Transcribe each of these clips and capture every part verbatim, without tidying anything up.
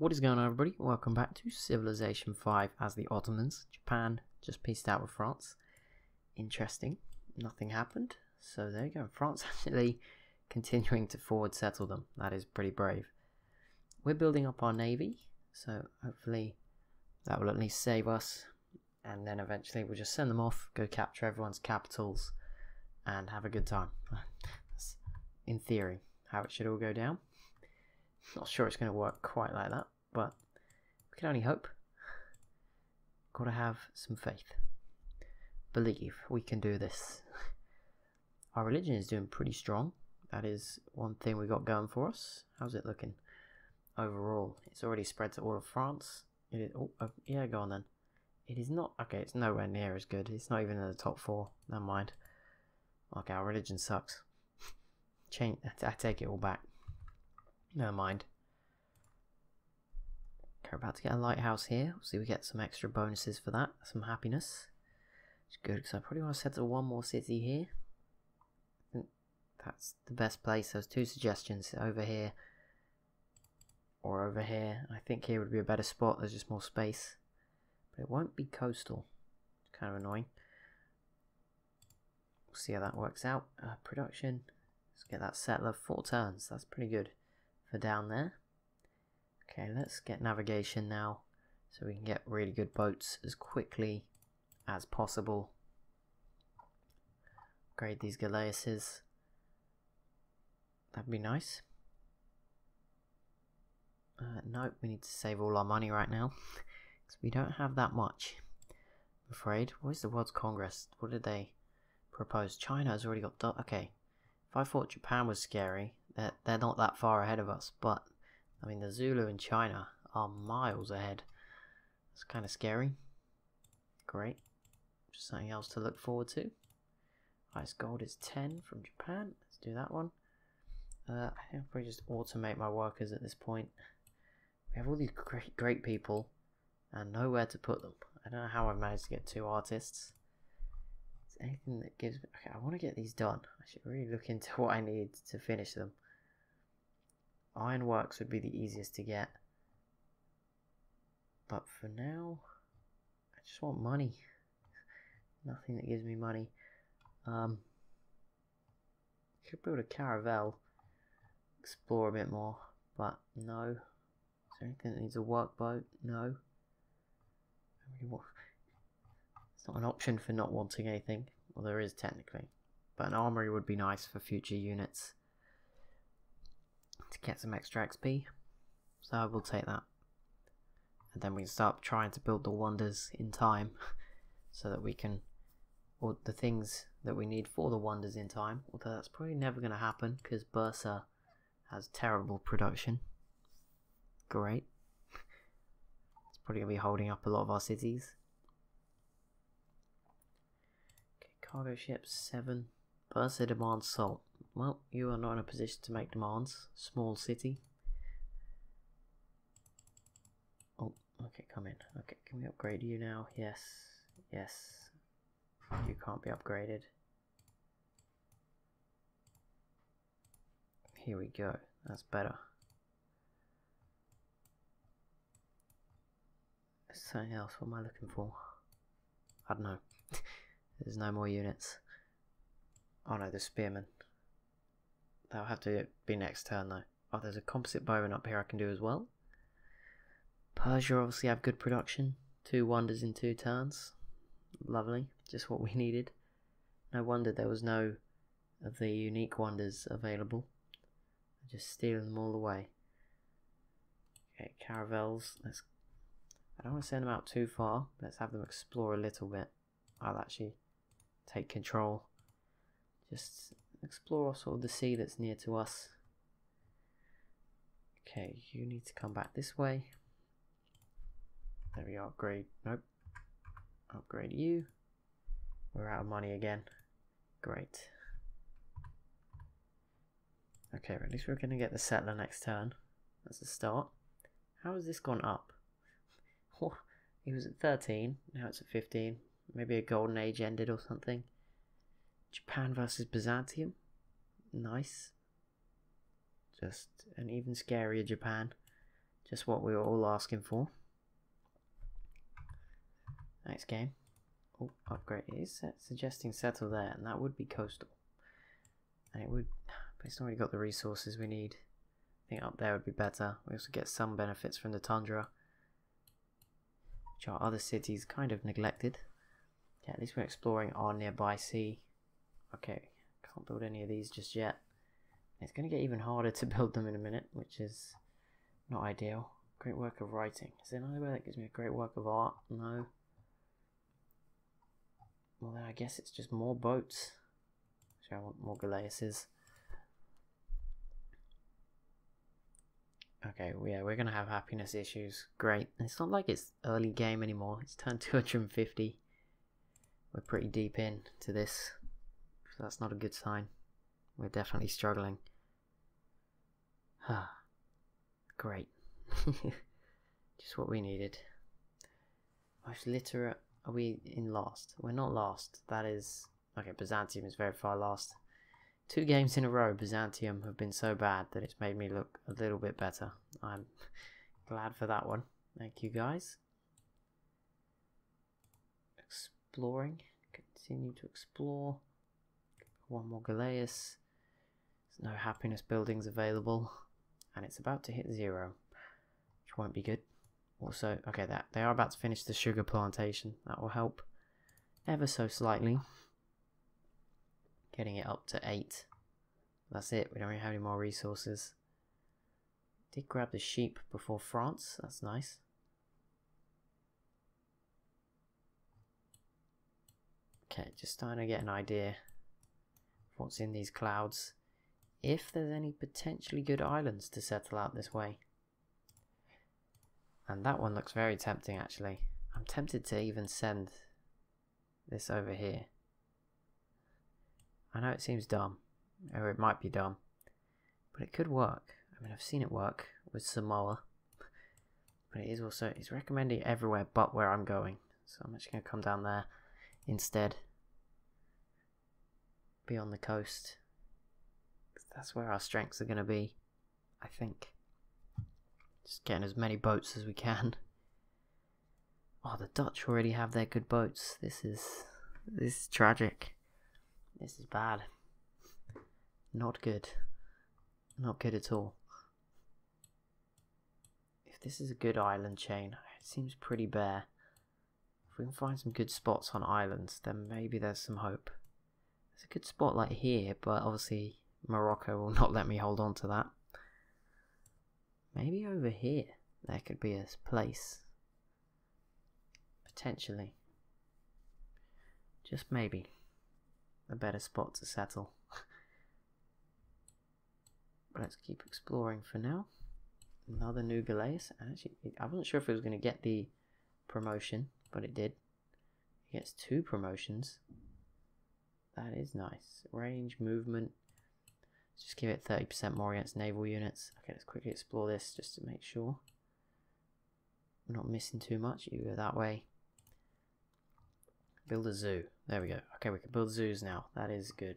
What is going on, everybody? Welcome back to Civilization five as the Ottomans. Japan just pieced out with France. Interesting. Nothing happened. So there you go. France actually continuing to forward settle them. That is pretty brave. We're building up our navy, so hopefully that will at least save us. And then eventually we'll just send them off, go capture everyone's capitals, and have a good time. That's, in theory, how it should all go down. Not sure it's going to work quite like that, but we can only hope. Got to have some faith. Believe we can do this. Our religion is doing pretty strong. That is one thing we got going for us. How's it looking? Overall, it's already spread to all of France. It is, oh, oh, yeah, go on then. It is not... Okay, it's nowhere near as good. It's not even in the top four. Never mind. Okay, our religion sucks. Change. I take it all back. Never mind. Okay, we're about to get a lighthouse here. See, we get some extra bonuses for that. Some happiness. It's good, because I probably want to settle one more city here. I think that's the best place. There's two suggestions. Over here. Or over here. I think here would be a better spot. There's just more space. But it won't be coastal. It's kind of annoying. We'll see how that works out. Uh, production. Let's get that settler. Four turns. That's pretty good. For down there. Okay, let's get navigation now so we can get really good boats as quickly as possible. Upgrade these galleasses. That'd be nice. Uh, nope, we need to save all our money right now because we don't have that much, I'm afraid. What is the World's Congress? What did they propose? China has already got... Do okay, if I thought Japan was scary, They're, they're not that far ahead of us, but I mean the Zulu in China are miles ahead. It's kind of scary. Great, just something else to look forward to. Ice gold is ten from Japan. Let's do that one. Uh, I think I'll probably just automate my workers at this point. We have all these great, great people, and nowhere to put them. I don't know how I've managed to get two artists. Is there anything that gives me? Okay, I want to get these done. I should really look into what I need to finish them. Ironworks would be the easiest to get, but for now I just want money. Nothing that gives me money. um, Could build a caravel, explore a bit more, but no. Is there anything that needs a work boat? No. It's not an option for not wanting anything. Well, there is technically, but an armory would be nice for future units to get some extra X P, so I will take that. And then we can start trying to build the wonders in time so that we can, or the things that we need for the wonders in time, although that's probably never going to happen because Bursa has terrible production. Great. It's probably going to be holding up a lot of our cities. Okay, cargo ships, seven. Bursa demands salt. Well, you are not in a position to make demands. Small city. Oh, okay, come in. Okay, can we upgrade you now? Yes. Yes. You can't be upgraded. Here we go. That's better. There's something else. What am I looking for? I don't know. There's no more units. Oh no, the spearmen. That'll have to be next turn though. Oh, there's a composite bowman up here I can do as well. Persia obviously have good production. Two wonders in two turns. Lovely. Just what we needed. No wonder there was no of the unique wonders available. Just stealing them all away. Okay, caravels. Let's... I don't want to send them out too far. Let's have them explore a little bit. I'll actually take control. Just... explore sort of the sea that's near to us. Okay, you need to come back this way. There we are. Upgrade. Nope. Upgrade you. We're out of money again. Great. Okay, well, at least we're going to get the settler next turn. That's a start. How has this gone up? Oh, it was at thirteen. Now it's at fifteen. Maybe a golden age ended or something. Japan versus Byzantium. Nice. Just an even scarier Japan. Just what we were all asking for. Next game. Oh, upgrade is suggesting settle there, and that would be coastal. And it would, but it's already got the resources we need. I think up there would be better. We also get some benefits from the tundra, which our other cities kind of neglected. Yeah, at least we're exploring our nearby sea. Okay, can't build any of these just yet. It's going to get even harder to build them in a minute, which is not ideal. Great work of writing. Is there another way that gives me a great work of art? No. Well then I guess it's just more boats. Actually I want more galleasses. Okay, well, yeah, we're going to have happiness issues. Great. And it's not like it's early game anymore. It's turn two hundred fifty. We're pretty deep in to this. So that's not a good sign. We're definitely struggling. Huh. Great. Just what we needed. Most literate. Are we in last? We're not last. That is... Okay, Byzantium is very far last. Two games in a row, Byzantium have been so bad that it's made me look a little bit better. I'm glad for that one. Thank you, guys. Exploring. Continue to explore. One more Galeas. No happiness buildings available, and it's about to hit zero, which won't be good. Also, okay, that they are about to finish the sugar plantation. That will help ever so slightly. Getting it up to eight. That's it. We don't really have any more resources. Did grab the sheep before France. That's nice. Okay, just starting to get an idea of what's in these clouds. If there's any potentially good islands to settle out this way. And that one looks very tempting actually. I'm tempted to even send this over here. I know it seems dumb, or it might be dumb, but it could work. I mean, I've seen it work with Samoa, but it is also, it's recommending everywhere but where I'm going. So I'm actually going to come down there instead. Be on the coast. That's where our strengths are going to be, I think. Just getting as many boats as we can. Oh, the Dutch already have their good boats. This is this is tragic. This is bad. Not good. Not good at all. If this is a good island chain, it seems pretty bare. If we can find some good spots on islands, then maybe there's some hope. There's a good spot like here, but obviously Morocco will not let me hold on to that. Maybe over here there could be a place. Potentially. Just maybe. A better spot to settle. But let's keep exploring for now. Another new Galeas. Actually, I wasn't sure if it was going to get the promotion, but it did. It gets two promotions. That is nice. Range, movement. Just give it thirty percent more against naval units. Okay, let's quickly explore this just to make sure we're not missing too much. You go that way. Build a zoo. There we go. Okay, we can build zoos now. That is good.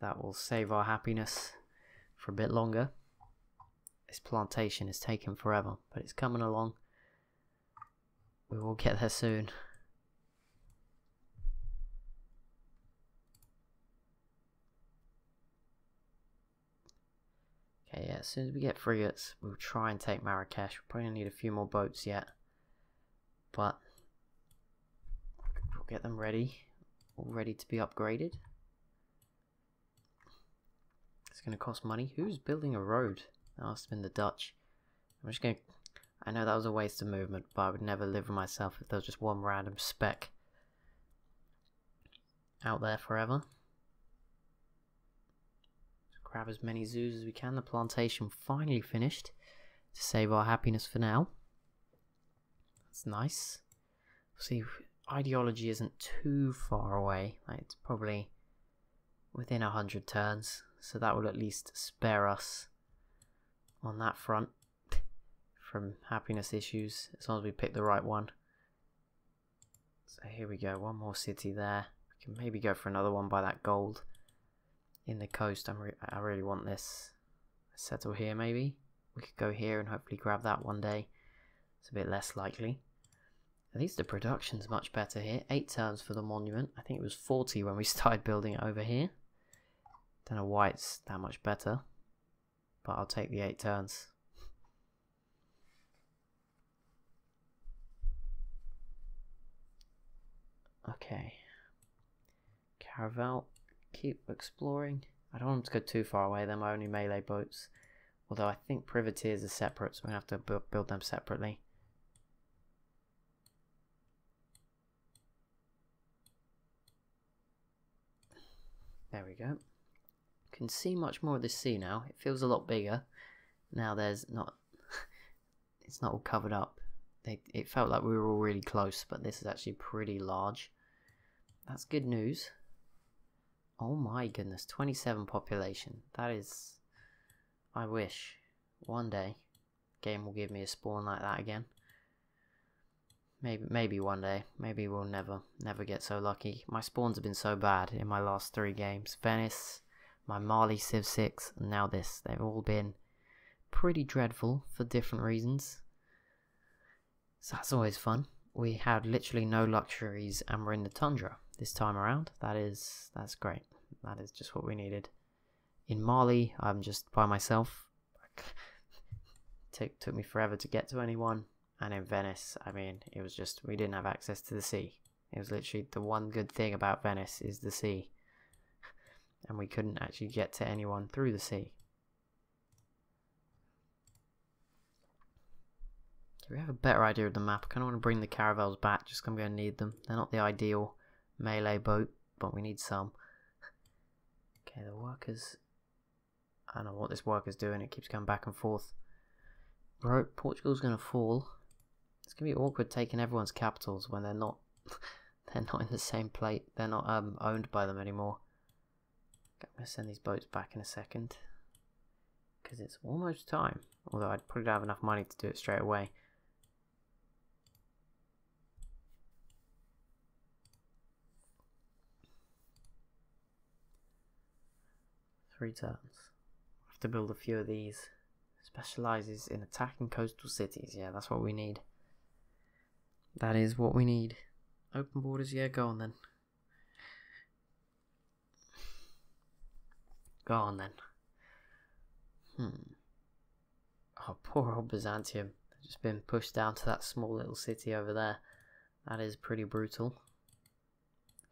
That will save our happiness for a bit longer. This plantation is taking forever, but it's coming along. We will get there soon. Okay, yeah, as soon as we get frigates, we'll try and take Marrakesh. We'll probably need a few more boats yet. But we'll get them ready. All ready to be upgraded. It's going to cost money. Who's building a road? That must have been the Dutch. I'm just going to... I know that was a waste of movement, but I would never live with myself if there was just one random speck out there forever. Grab as many zoos as we can. The plantation finally finished to save our happiness for now. That's nice. See, ideology isn't too far away. Like it's probably within a hundred turns, so that will at least spare us on that front from happiness issues as long as we pick the right one. So here we go. One more city there. We can maybe go for another one by that gold. In the coast, I'm re I really want this. Settle here, maybe. we could go here and hopefully grab that one day. It's a bit less likely. At least the production's much better here. Eight turns for the monument. I think it was forty when we started building it over here. Don't know why it's that much better, but I'll take the eight turns. Okay. Caravel, keep exploring. I don't want them to go too far away, they're my only melee boats. Although I think privateers are separate, so we're going to have to build them separately. There we go. Can see much more of this sea now. It feels a lot bigger. Now there's not... it's not all covered up. They, it felt like we were all really close, but this is actually pretty large. That's good news. Oh my goodness, twenty-seven population. That is... I wish one day the game will give me a spawn like that again. Maybe maybe one day. Maybe we'll never never get so lucky. My spawns have been so bad in my last three games. Venice, my Mali Civ six, and now this. They've all been pretty dreadful for different reasons. So that's always fun. We had literally no luxuries and we're in the tundra this time around. That is that's great. That is just what we needed. In Mali, I'm just by myself. Took took me forever to get to anyone. And in Venice, I mean, it was just, we didn't have access to the sea. It was literally the one good thing about Venice is the sea. And we couldn't actually get to anyone through the sea. So we have a better idea of the map. I kind of want to bring the caravels back, just because I'm going to need them. They're not the ideal melee boat, but we need some. Okay, the workers... I don't know what this worker's doing, it keeps going back and forth. Bro, Portugal's going to fall. It's going to be awkward taking everyone's capitals when they're not they're not in the same plate. They're not um, owned by them anymore. Okay, I'm going to send these boats back in a second. Because it's almost time. Although I'd probably don't have enough money to do it straight away. Three turns. To build a few of these. Specializes in attacking coastal cities. Yeah, that's what we need. That is what we need. Open borders, yeah, go on then. Go on then. Hmm. Oh, poor old Byzantium. They've just been pushed down to that small little city over there. That is pretty brutal.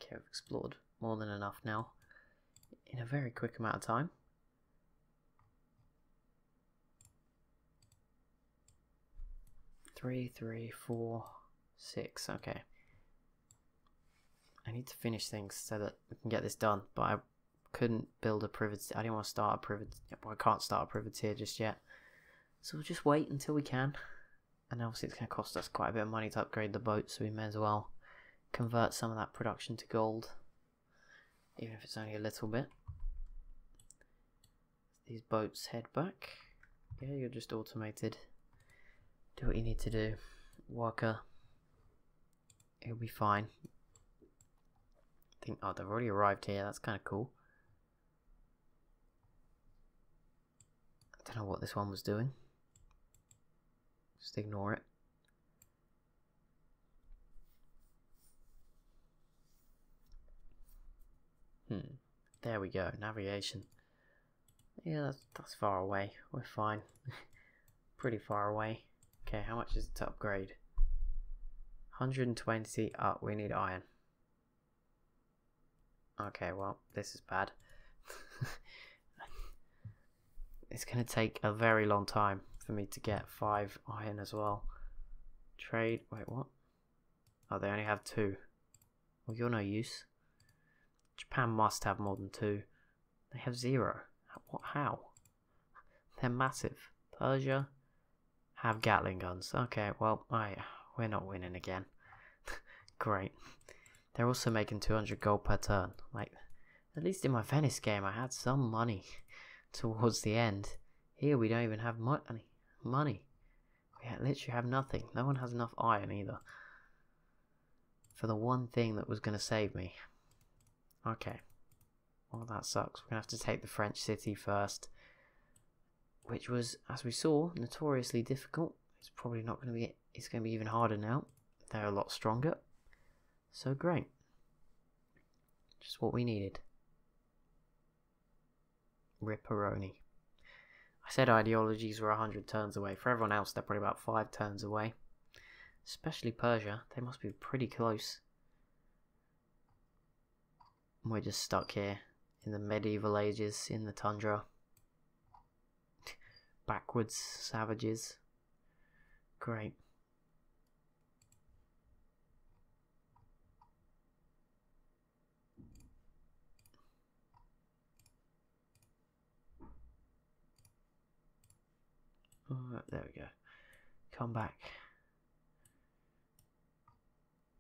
Okay, we've explored more than enough now. In a very quick amount of time. Three, three, four, six. Okay. I need to finish things so that we can get this done. But I couldn't build a privateer. I didn't want to start a privateer. I can't start a privateer just yet. So we'll just wait until we can. And obviously, it's going to cost us quite a bit of money to upgrade the boat. So we may as well convert some of that production to gold, even if it's only a little bit. These boats head back. Yeah, you're just automated. Do what you need to do, worker. It'll be fine. I think, oh, they've already arrived here. That's kind of cool. I don't know what this one was doing. Just ignore it. Hmm. There we go. Navigation. Yeah, that's, that's far away. We're fine. Pretty far away. Okay, how much is it to upgrade? one hundred twenty. Oh, we need iron. Okay, well, this is bad. It's going to take a very long time for me to get five iron as well. Trade. Wait, what? Oh, they only have two. Well, you're no use. Japan must have more than two. They have zero. What? How? They're massive. Persia. Have Gatling guns. Okay, well, I, we're not winning again. Great. They're also making two hundred gold per turn. Like, at least in my Venice game, I had some money towards the end. Here, we don't even have money. Money. We literally have nothing. No one has enough iron either. For the one thing that was going to save me. Okay. Well, that sucks. We're going to have to take the French city first. which was, as we saw, notoriously difficult. It's probably not going to be, it's going to be even harder now. They're a lot stronger. So great. Just what we needed. Ripperoni. I said ideologies were one hundred turns away. For everyone else, they're probably about five turns away. Especially Persia. They must be pretty close. We're just stuck here in the medieval ages, in the tundra. Backwards savages. Great. Uh, there we go. Come back.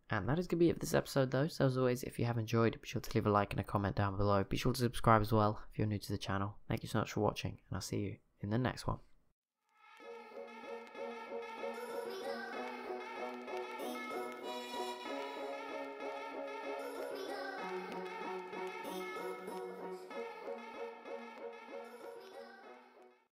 And that is going to be it for this episode, though. So as always, if you have enjoyed, be sure to leave a like and a comment down below. Be sure to subscribe as well if you're new to the channel. Thank you so much for watching, and I'll see you in the next one.